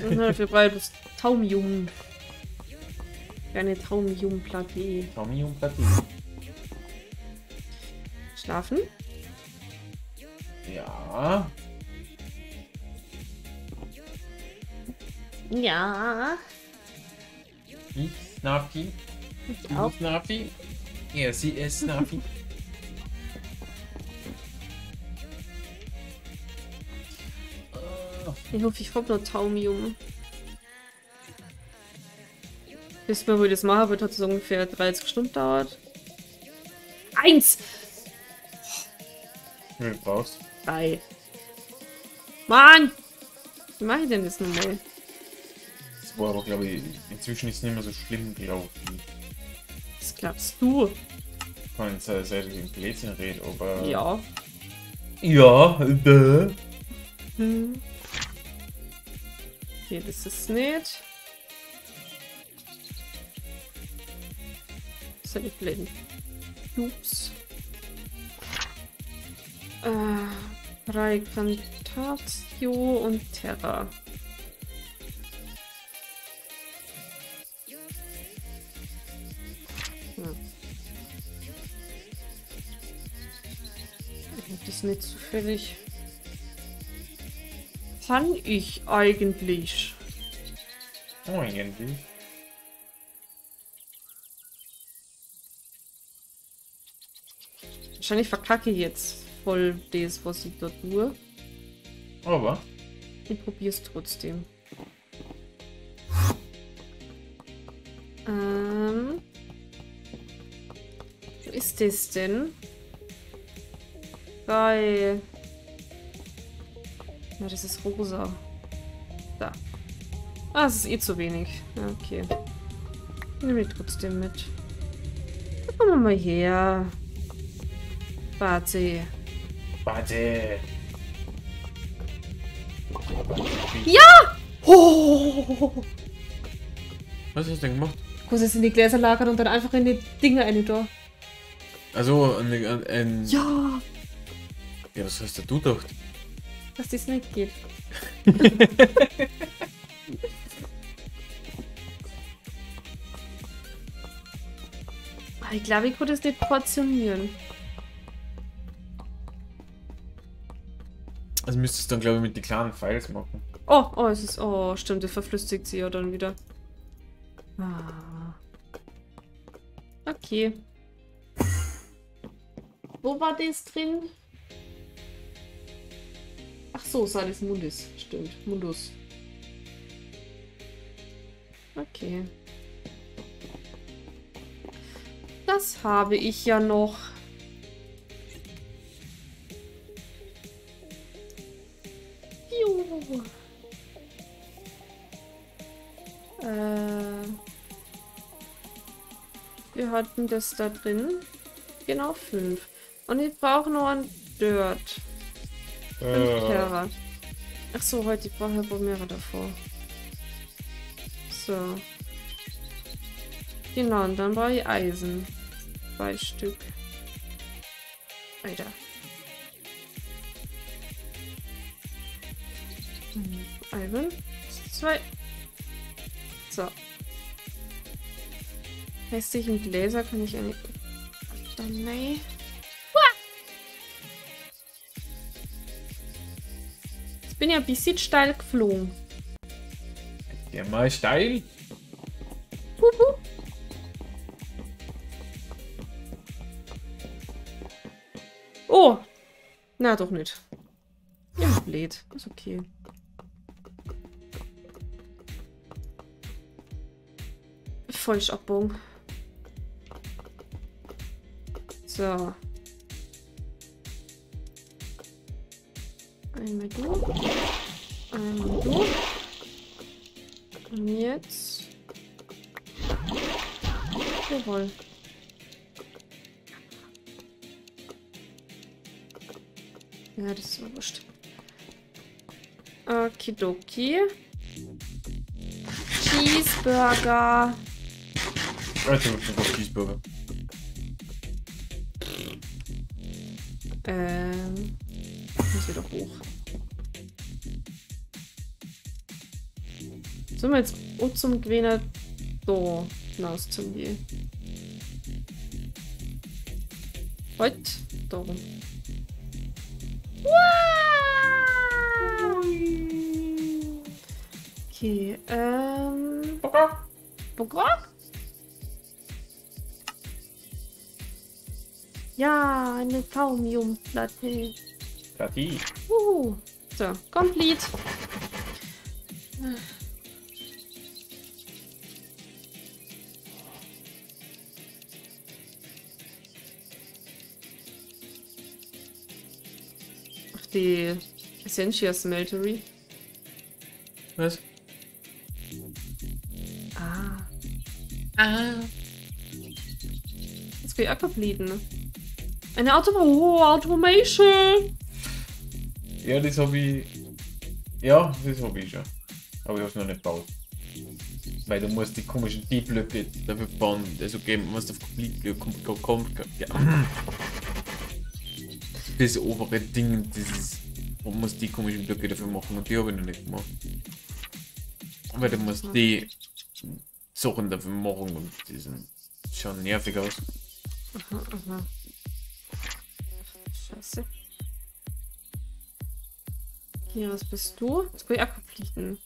Wir brauchen das Thaumium. Eine Thaumium-Platte. Thaumium-Platte. Schlafen? Ja. Ja. Ich Snappy. Ich auch. Snappy. Ja, sie ist Snappy. Ich hoffe, ich hab noch Thaumium. Bis man wohl das machen wird, hat es ungefähr 30 Stunden dauert. 1! Nee, du brauchst. 3. Mann! Wie mache ich denn das nochmal? Das war aber, glaube ich, inzwischen ist es nicht mehr so schlimm, glaube ich. Das glaubst du? Ich kann jetzt selber gegen Blödsinn reden, aber... Ja. Ja, okay, das ist nicht. Das ist ja blind. Ups. Recantatio und Terra. Hm. Das ist nicht zufällig. Kann ich eigentlich? Oh, irgendwie. Wahrscheinlich verkacke ich jetzt voll das, was ich da tue. Aber? Ich probiere es trotzdem. Wo ist das denn? Geil. Ja, das ist rosa. Da. Ah, es ist eh zu wenig. Ja, okay. Nehme ich trotzdem mit. Dann kommen wir mal her. Warte. Warte. Ja! Oh! Was hast du denn gemacht? Du kannst es in die Gläser lagern und dann einfach in die Dinge rein da. Also, ein... Ja! Ja, was hast du gedacht? Dass das nicht geht. Ich glaube, ich würde es nicht portionieren. Also müsstest du dann, glaube ich, mit den kleinen Files machen. Oh, oh, es ist... Oh, stimmt, das verflüssigt sie ja dann wieder. Ah. Okay. Wo war das drin? Ach so, Salis Mundus. Stimmt, Mundus. Okay. Das habe ich ja noch. Jo. Wir hatten das da drin. Genau 5. Und ich brauche noch ein Dirt. Ach so, heute brauche ich wohl mehrere davor. So. Genau, und dann brauche ich Eisen. 2 Stück. Alter. Eisen. 2. So. Festigen Gläser kann ich eine. Dann nein. Ich bin ja ein bisschen steil geflogen. Geh mal steil. Huhu. Oh! Na doch nicht. Ja, blöd. Ist okay. Falsch abbogen. So. Einmal du. Einmal du. Und jetzt. Jawohl. Ja, das ist so wurscht. Okidoki. Cheeseburger. Ich habe schon auf Cheeseburger. Muss wieder hoch. Sollen wir jetzt auch zum Gewinner da hinaus zum Gehen? Heute da rum. Okay, Bock auf? Ja, eine Thaumium-Platte. So, komplett. Ach, die Essentia Smeltery. Was? Ah. Jetzt bin ich auch komplett, ne? Eine Automation! Ja, das habe ich. Ja, das habe ich schon. Aber ich habe es noch nicht gebaut. Weil du musst die komischen D-Blöcke dafür bauen. Also geben, musst auf Complete kommt. Ja. Das obere Ding, dieses. Man muss die komischen Blöcke dafür machen und die habe ich noch nicht gemacht. Weil du musst die Sachen dafür machen und die sind schon nervig aus. Aha. Scheiße. Hier, was bist du? Jetzt kann ich auch verpflichten.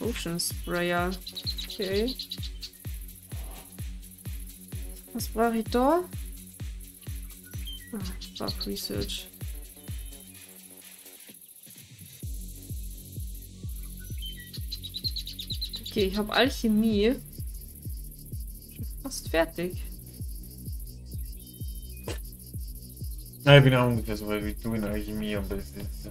Ocean Sprayer. Okay. Was brauche ich da? Ah, ich brauche Research. Okay, ich habe Alchemie. Fast fertig. Nein, ich bin auch ungefähr so weit wie du in Alchemie, aber es ist.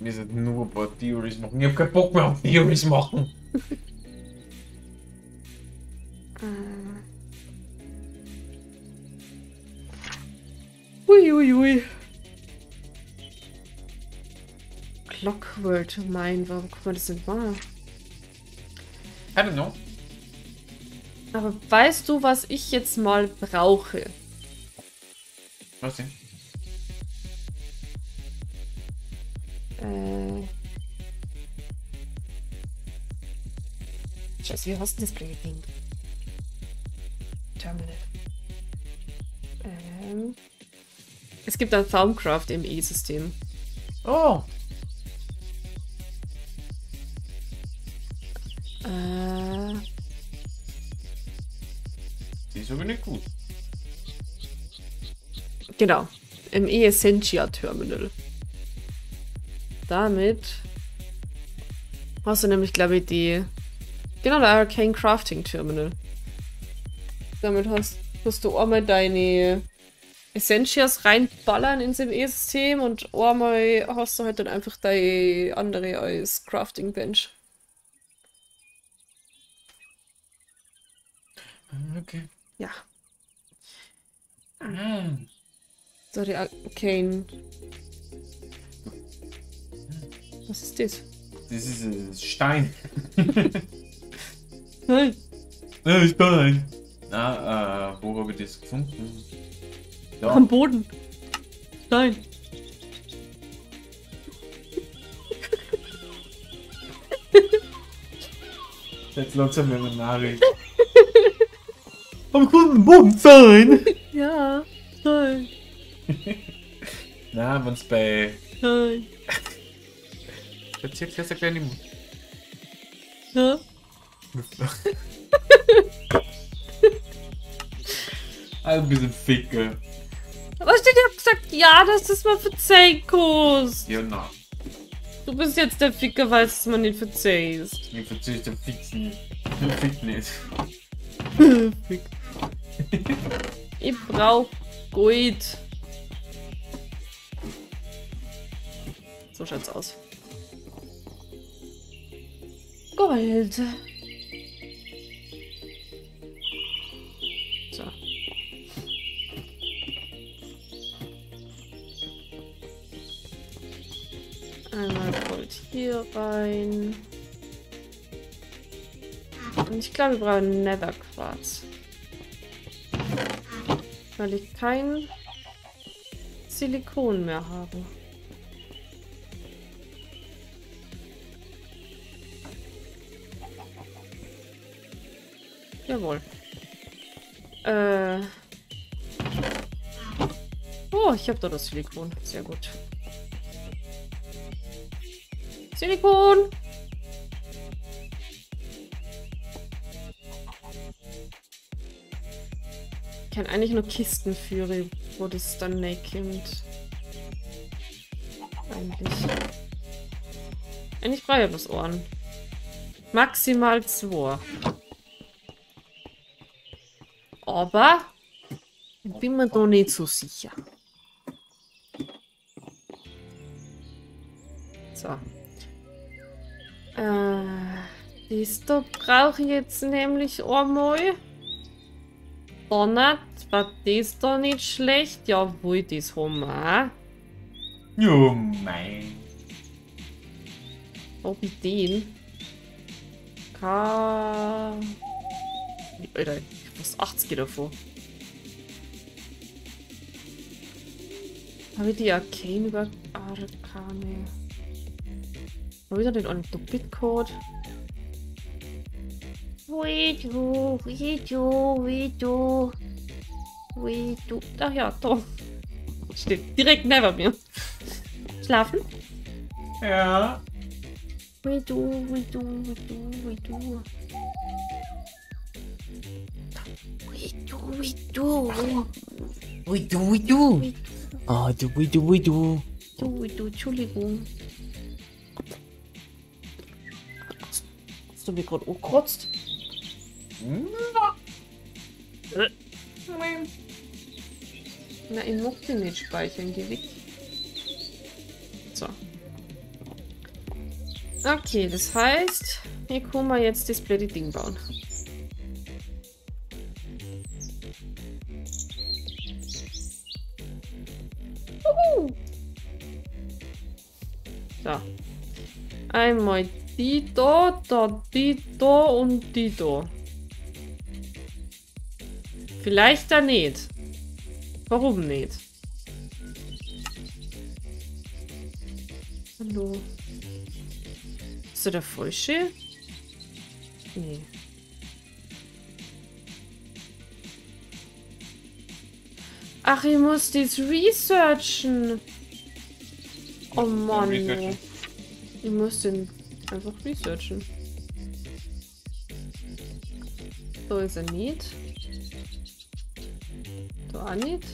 Wir sind nur ein paar Theories machen. Ich hab keinen Bock mehr auf Theories machen. Uiuiui. Clockwork, mein, warum kann man das nicht machen? I don't know. Aber weißt du, was ich jetzt mal brauche? Was denn? Scheiße, wie hast du das blöde Ding? Terminal. Es gibt ein Thaumcraft im ME-System. Oh! Die ist aber nicht gut. Genau. ME-Essentia-Terminal. Damit hast du nämlich, glaube ich, die. Genau, der Arcane Crafting Terminal. Damit hast du einmal deine Essentias reinballern ins ME-System und einmal hast du halt dann einfach deine andere als Crafting Bench. Okay. Ja. So, die Arcane. Was ist das? Das ist ein Stein. Nein. Nein, Stein. Na, wo habe ich das gefunden? Da. Am Boden. Stein. Jetzt langsam mir eine Nachricht. Am Boden sein! Ja, nein. Na, wenn's bei. Nein. Erzählt besser gleich niemand. Ja. Ein bisschen Ficke. Was steht ihr gesagt? Ja, das ist mal für Zeikos. Ja, na. Du bist jetzt der Ficker, weil es man nicht verzeihst. Ich verzeih den Ficken. Den Ficken. Fick. Ich brauch Gold. So schaut's aus. Gold. So. Einmal Gold hier rein. Und ich glaube, wir brauchen Netherquarz. Weil ich kein Silikon mehr habe. Jawohl. Oh, ich habe da das Silikon. Sehr gut. Silikon! Ich kann eigentlich nur Kisten führen, wo das dann nähkommt. Eigentlich brauche ich bloß Ohren. Maximal 2. Aber ich bin mir doch nicht so sicher. So. Disto brauche ich jetzt nämlich einmal. Donner, war das doch nicht schlecht? Jawohl, das haben wir auch. Ja, mein. Ob ich den? Alter, ich hab fast 80 davon. Habe ich die Arcane über Arcane? Habe ich da den einen Doppelcode? Wie du. Ach ja, doch. Steht direkt neben mir. Schlafen? Ja. Wie du. Entschuldigung. Hast du mich gerade angekratzt? Na, ich muss den nicht speichern, geh weg. So. Okay, das heißt, hier können wir jetzt das blöde Ding bauen. So. Einmal die da, dann die da und die da. Vielleicht da nicht. Warum nicht? Hallo. Ist da der Falsche? Nee. Ach, ich muss das researchen. Oh Mann. Ich muss den einfach researchen. So ist er nicht. Auch nicht.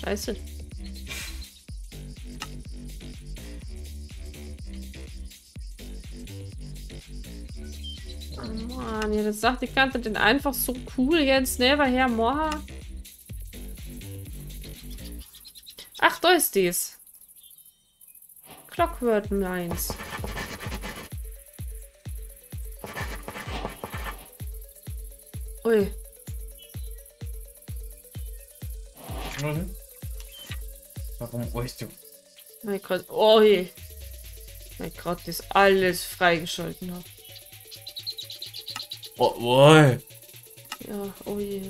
Scheiße. Oh Mann, ihr das sagt, ich kannte den einfach so cool jetzt never her, moha. Ach, da ist dies. Clockwork Mines. Ui. Warum weißt du? Mein Gott, oh je. Mein Gott, das ist alles freigeschalten hat. Oh, oh. Ja, oh je.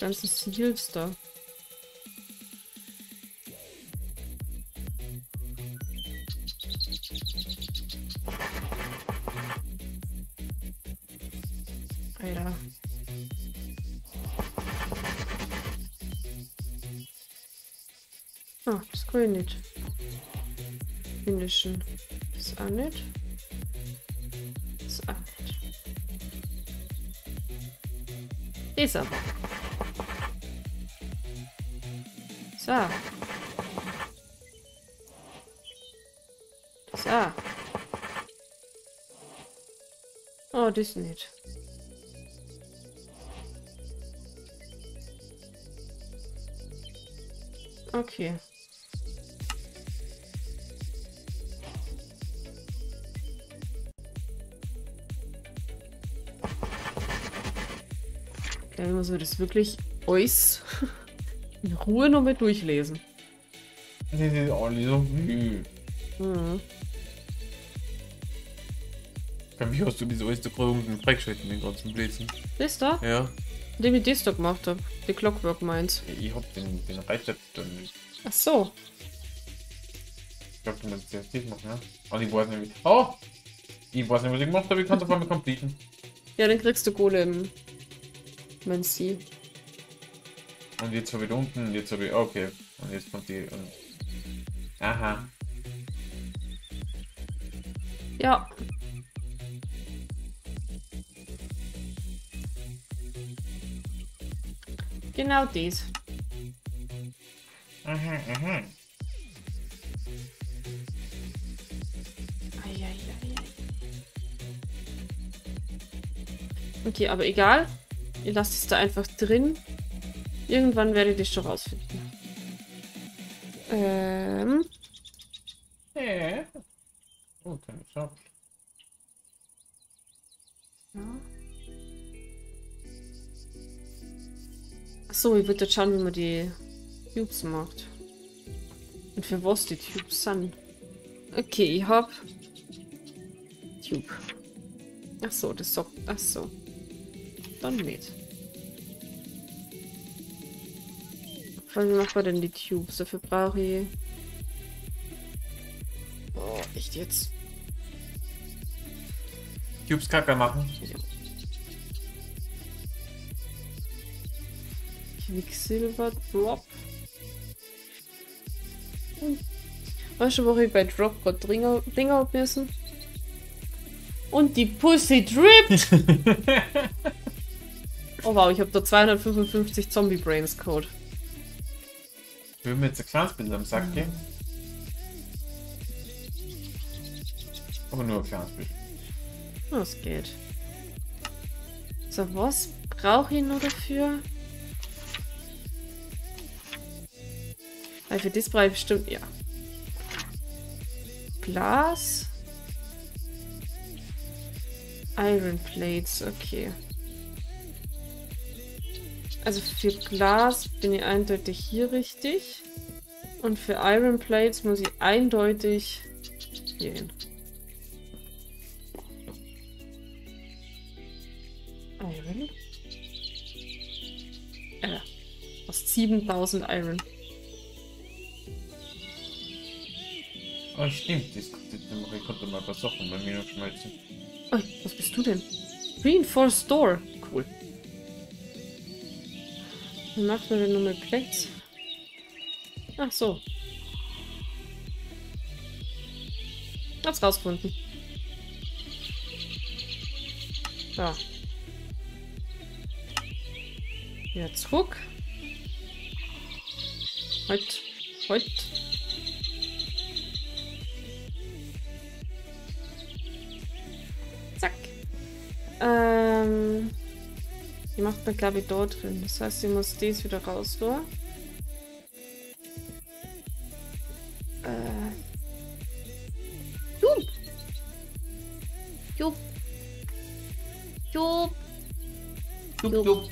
Ganzen Seals da. Ah, das kann ich nicht. Finishen. Das auch nicht. Das auch nicht. Das aber. So. Das auch. Oh, das nicht. Okay. Ich muss mir das wirklich alles in Ruhe nochmal durchlesen. Die sind auch nicht so viel. Mhm. Ich kann mich aus sowieso ist der grünen Dreckschritt in den ganzen Blätzen. Siehst du? Ja. Den ich das da gemacht habe. Die Clockwork meins. Ich hab den Rezept dann nicht. Ach so. Ich glaube, du musst jetzt nicht machen, ja? Oh, ich weiß nicht. Oh! Ich weiß nicht, was ich gemacht habe. Ich kann es auf einmal completen. Ja, dann kriegst du Kohle im Menzi. Und jetzt habe ich da unten, jetzt habe ich. Okay. Und jetzt kommt die. Und aha. Ja. Genau dies. Aha, aha. Okay, aber egal. Ihr lasst es da einfach drin. Irgendwann werdet ihr es schon rausfinden. Oh, keine Chance. Ja. Achso, ich würde jetzt schauen, wie man die Tubes macht. Und für was die Tubes sind. Okay, ich hab... Tube. Achso, das sagt... Achso. Dann nicht. Wie machen wir denn die Tubes? Dafür brauche ich... Oh, echt jetzt? Tubes Kacke machen. Ja. Quicksilver Drop. Hm. Weißt du, wo ich bei Drop gerade Dinger abmessen? Und die Pussy drippt! Oh wow, ich habe da 255 Zombie Brains Code. Ich will mir jetzt ein kleines bisschen am Sack gehen. Aber nur ein kleines bisschen. Das geht. So, was brauche ich nur dafür? Weil für das brauche ich bestimmt, ja. Glas. Iron Plates, okay. Also für Glas bin ich eindeutig hier richtig. Und für Iron Plates muss ich eindeutig hier hin. Iron? Aus 7000 Iron. Oh stimmt, das konnte mal ein paar Sachen bei mir noch schmelzen. Oh, was bist du denn? Reinforced Door. Cool. Wie macht man denn nochmal Plates? Ach so. Hat's rausgefunden. Da. Ja, zurück. Heute. Zack. Die macht man, glaube ich, dort drin. Das heißt, sie muss das wieder raus, oder? Jupp! Jupp! Jupp! Jupp! Jupp!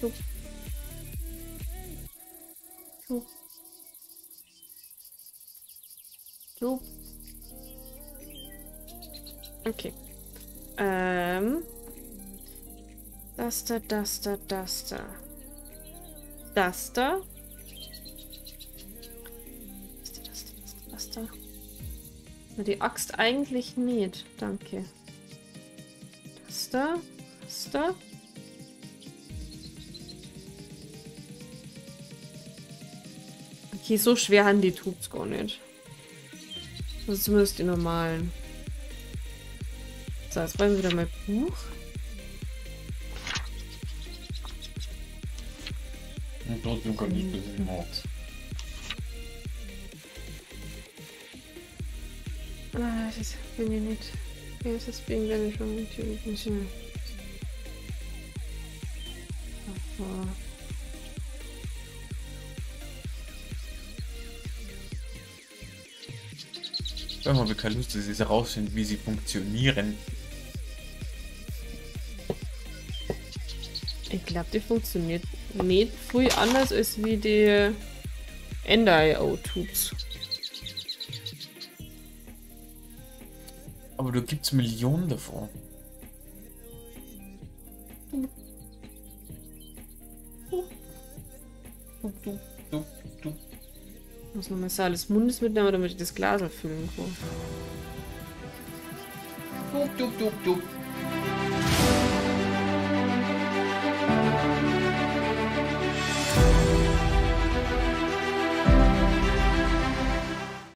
Jupp! Jupp! Jupp! Okay. Das da, das da, das da. Das da. Das da, das da, das da. Na, die Axt eigentlich nicht. Danke. Das da, das da. Okay, so schwer haben die Tubes gar nicht. Also zumindest die normalen. So, jetzt wollen wir wieder mein Buch. Und trotzdem kann ich das nicht machen. Ah, das bin ich nicht. Ja, das bin ich schon natürlich nicht. Aha. Wenn man keine Lust ist, ist herausfinden, wie sie funktionieren. Ich glaube, die funktioniert nicht früh anders als wie die Ender-IO Tubes. Aber da gibt es Millionen davon. Ich muss nochmal Saal des Mundes mitnehmen, damit ich das Glas erfüllen kann.